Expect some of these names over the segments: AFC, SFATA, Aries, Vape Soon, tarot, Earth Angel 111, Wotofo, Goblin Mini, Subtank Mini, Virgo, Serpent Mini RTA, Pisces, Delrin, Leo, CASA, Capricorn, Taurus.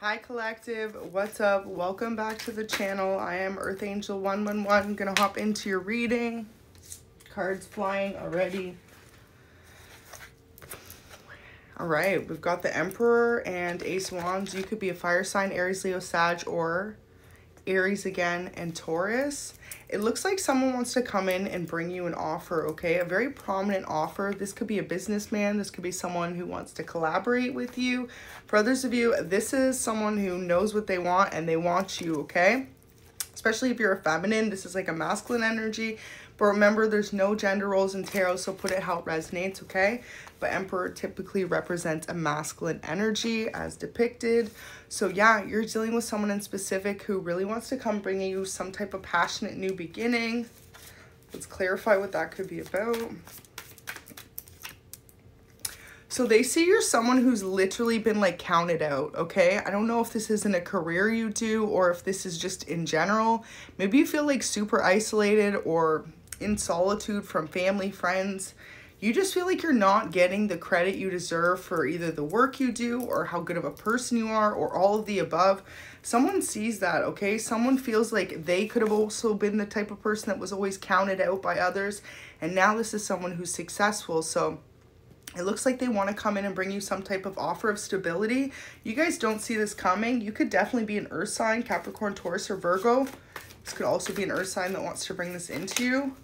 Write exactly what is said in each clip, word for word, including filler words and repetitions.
Hi collective, what's up? Welcome back to the channel. I am Earth Angel one one one. Gonna hop into your reading. Cards flying already. All right, we've got the Emperor and Ace Wands. You could be a fire sign, Aries, Leo, Sag, or Aries again and Taurus. It looks like someone wants to come in and bring you an offer, okay? A very prominent offer. This could be a businessman. This could be someone who wants to collaborate with you. For others of you, this is someone who knows what they want and they want you, okay? Especially if you're a feminine, this is like a masculine energy. But remember, there's no gender roles in tarot, so put it how it resonates, okay? But Emperor typically represents a masculine energy as depicted. So yeah, you're dealing with someone in specific who really wants to come bring you some type of passionate new beginning. Let's clarify what that could be about. So they see you're someone who's literally been like counted out, okay? I don't know if this isn't a career you do or if this is just in general. Maybe you feel like super isolated or in solitude from family, friends. You just feel like you're not getting the credit you deserve for either the work you do or how good of a person you are or all of the above. Someone sees that, okay? Someone feels like they could have also been the type of person that was always counted out by others. And now this is someone who's successful, so it looks like they want to come in and bring you some type of offer of stability. You guys don't see this coming. You could definitely be an earth sign, Capricorn, Taurus, or Virgo. This could also be an earth sign that wants to bring this into you.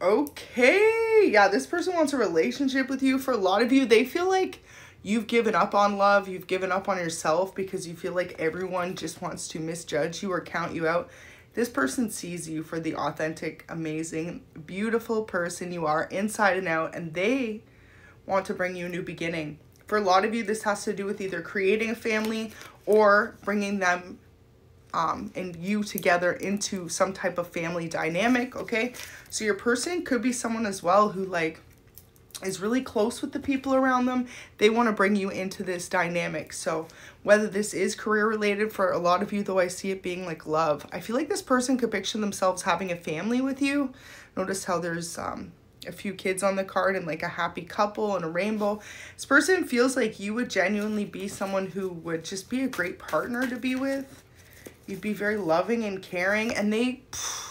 Okay, yeah, this person wants a relationship with you. For a lot of you, they feel like you've given up on love. You've given up on yourself because you feel like everyone just wants to misjudge you or count you out. This person sees you for the authentic, amazing, beautiful person you are inside and out, and they want to bring you a new beginning. For a lot of you, this has to do with either creating a family or bringing them um, and you together into some type of family dynamic, okay? So your person could be someone as well who like is really close with the people around them. They want to bring you into this dynamic. So whether this is career related, for a lot of you though, I see it being like love. I feel like this person could picture themselves having a family with you. Notice how there's um, a few kids on the card and like a happy couple and a rainbow. This person feels like you would genuinely be someone who would just be a great partner to be with. You'd be very loving and caring, and they... Pff,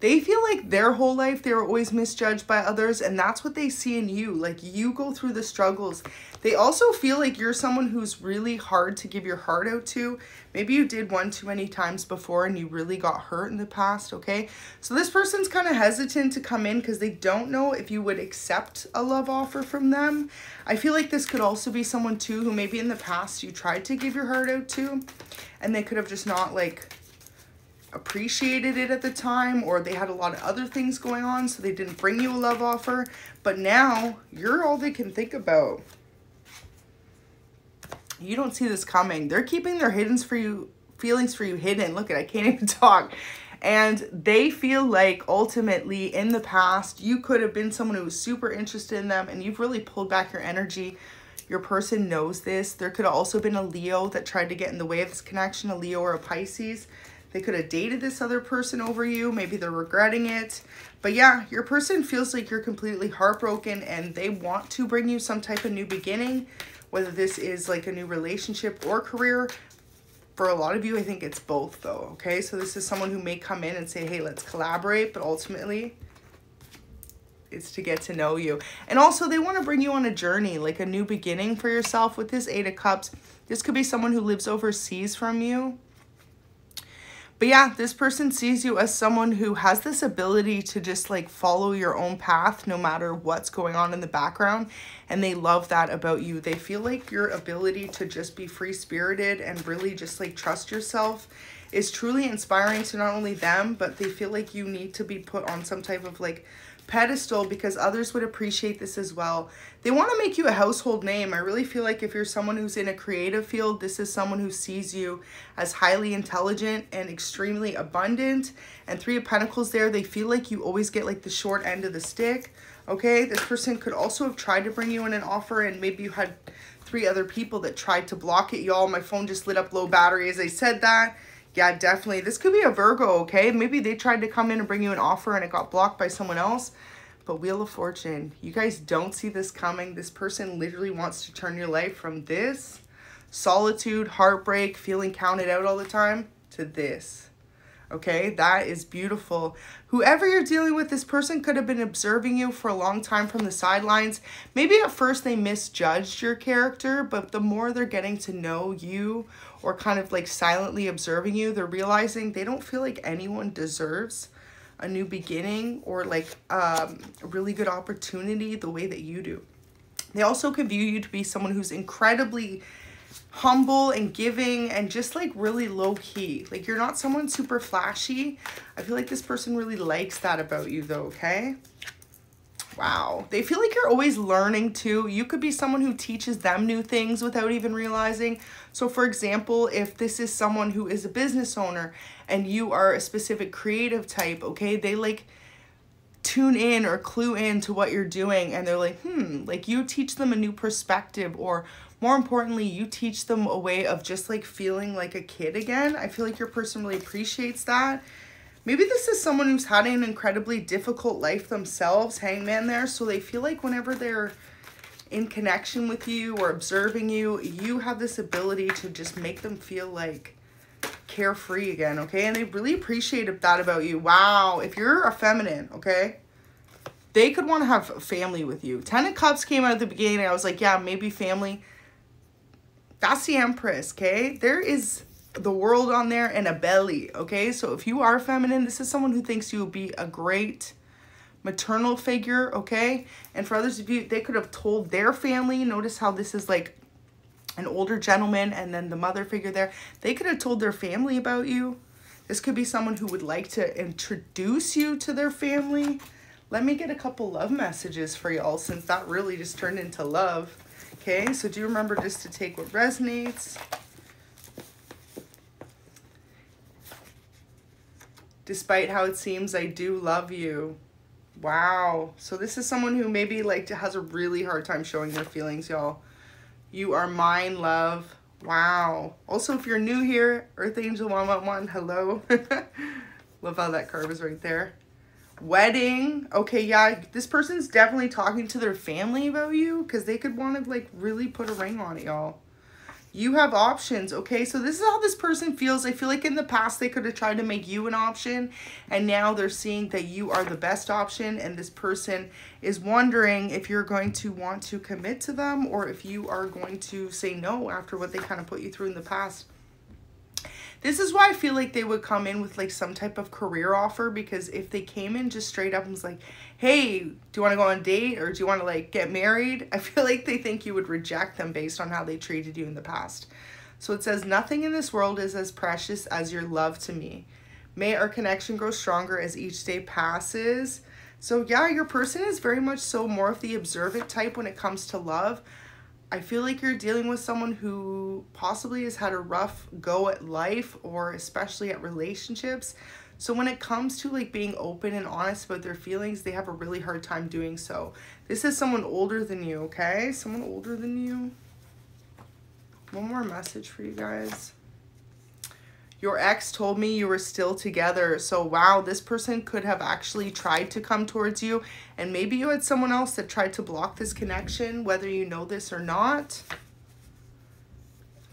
they feel like their whole life they were always misjudged by others, and that's what they see in you. Like, you go through the struggles. They also feel like you're someone who's really hard to give your heart out to. Maybe you did one too many times before and you really got hurt in the past, okay? So this person's kind of hesitant to come in because they don't know if you would accept a love offer from them. I feel like this could also be someone, too, who maybe in the past you tried to give your heart out to, and they could have just not, like... appreciated it at the time, or they had a lot of other things going on, so they didn't bring you a love offer, but now you're all they can think about. You don't see this coming. They're keeping their hidden for you feelings for you hidden. Look at, I can't even talk. And they feel like ultimately in the past you could have been someone who was super interested in them, and you've really pulled back your energy. Your person knows this. There could have also been a Leo that tried to get in the way of this connection, a Leo or a Pisces. They could have dated this other person over you. Maybe they're regretting it. But yeah, your person feels like you're completely heartbroken, and they want to bring you some type of new beginning, whether this is like a new relationship or career. For a lot of you, I think it's both though, okay? So this is someone who may come in and say, hey, let's collaborate, but ultimately it's to get to know you. And also they want to bring you on a journey, like a new beginning for yourself with this Eight of Cups. This could be someone who lives overseas from you. But yeah, this person sees you as someone who has this ability to just like follow your own path no matter what's going on in the background. And they love that about you. They feel like your ability to just be free-spirited and really just like trust yourself is truly inspiring to not only them, but they feel like you need to be put on some type of like pedestal because others would appreciate this as well. They want to make you a household name. I really feel like if you're someone who's in a creative field, this is someone who sees you as highly intelligent and extremely abundant. And Three of Pentacles there, they feel like you always get like the short end of the stick. Okay, this person could also have tried to bring you in an offer, and maybe you had three other people that tried to block it. Y'all, my phone just lit up, low battery as I said that. Yeah, definitely. This could be a Virgo, okay? Maybe they tried to come in and bring you an offer and it got blocked by someone else. But Wheel of Fortune, you guys don't see this coming. This person literally wants to turn your life from this solitude, heartbreak, feeling counted out all the time, to this. Okay, that is beautiful. Whoever you're dealing with, this person could have been observing you for a long time from the sidelines. Maybe at first they misjudged your character, but the more they're getting to know you or kind of like silently observing you, they're realizing they don't feel like anyone deserves a new beginning or like um, a really good opportunity the way that you do. They also could view you to be someone who's incredibly humble and giving and just like really low key. Like you're not someone super flashy. I feel like this person really likes that about you though, okay? Wow. They feel like you're always learning too. You could be someone who teaches them new things without even realizing. So for example, if this is someone who is a business owner and you are a specific creative type, okay, they like tune in or clue in to what you're doing and they're like, hmm, like you teach them a new perspective, or more importantly, you teach them a way of just like feeling like a kid again. I feel like your person really appreciates that. Maybe this is someone who's had an incredibly difficult life themselves, hangman there, so they feel like whenever they're in connection with you or observing you, you have this ability to just make them feel like carefree again, okay? And they really appreciated that about you. Wow, if you're a feminine, okay, they could want to have family with you. Ten of Cups came out at the beginning and I was like, yeah, maybe family. That's the Empress, okay? There is the world on there and a belly, okay? So if you are feminine, this is someone who thinks you would be a great maternal figure, okay? And for others of you, they could have told their family. Notice how this is like an older gentleman and then the mother figure there. They could have told their family about you. This could be someone who would like to introduce you to their family. Let me get a couple love messages for y'all, since that really just turned into love. Okay, so do you remember just to take what resonates? Despite how it seems, I do love you. Wow. So this is someone who maybe like has a really hard time showing their feelings, y'all. You are mine, love. Wow. Also, if you're new here, Earth Angel one one one, hello. Love how that curve is right there. Wedding. Okay, yeah, this person's definitely talking to their family about you because they could want to, like, really put a ring on it, y'all. You have options, okay? So this is how this person feels. I feel like in the past they could have tried to make you an option, and now they're seeing that you are the best option, and this person is wondering if you're going to want to commit to them or if you are going to say no after what they kind of put you through in the past. This is why I feel like they would come in with like some type of career offer, because if they came in just straight up and was like, hey, do you want to go on a date or do you want to like get married? I feel like they think you would reject them based on how they treated you in the past. So it says, nothing in this world is as precious as your love to me. May our connection grow stronger as each day passes. So yeah, your person is very much so more of the observant type when it comes to love. I feel like you're dealing with someone who possibly has had a rough go at life, or especially at relationships. So when it comes to like being open and honest about their feelings, they have a really hard time doing so. This is someone older than you, okay? Someone older than you. One more message for you guys. Your ex told me you were still together. So wow, this person could have actually tried to come towards you, and maybe you had someone else that tried to block this connection, whether you know this or not.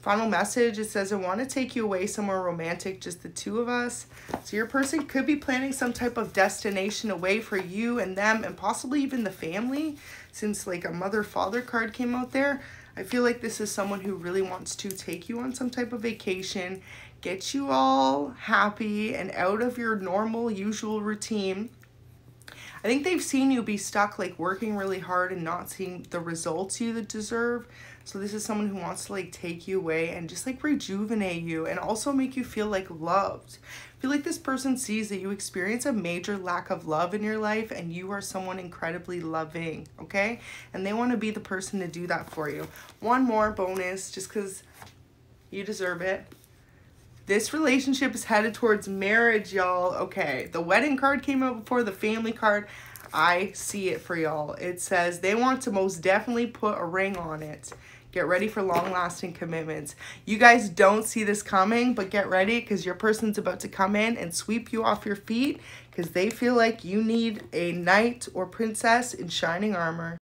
Final message, it says, I want to take you away somewhere romantic, just the two of us. So your person could be planning some type of destination away for you and them, and possibly even the family, since like a mother-father card came out there. I feel like this is someone who really wants to take you on some type of vacation, get you all happy and out of your normal, usual routine. I think they've seen you be stuck, like working really hard and not seeing the results you deserve. So this is someone who wants to like take you away and just like rejuvenate you, and also make you feel like loved. I feel like this person sees that you experience a major lack of love in your life, and you are someone incredibly loving, okay? And they want to be the person to do that for you. One more bonus, just because you deserve it. This relationship is headed towards marriage, y'all. Okay, the wedding card came out before the family card. I see it for y'all. It says they want to most definitely put a ring on it. Get ready for long-lasting commitments. You guys don't see this coming, but get ready, because your person's about to come in and sweep you off your feet, because they feel like you need a knight or princess in shining armor.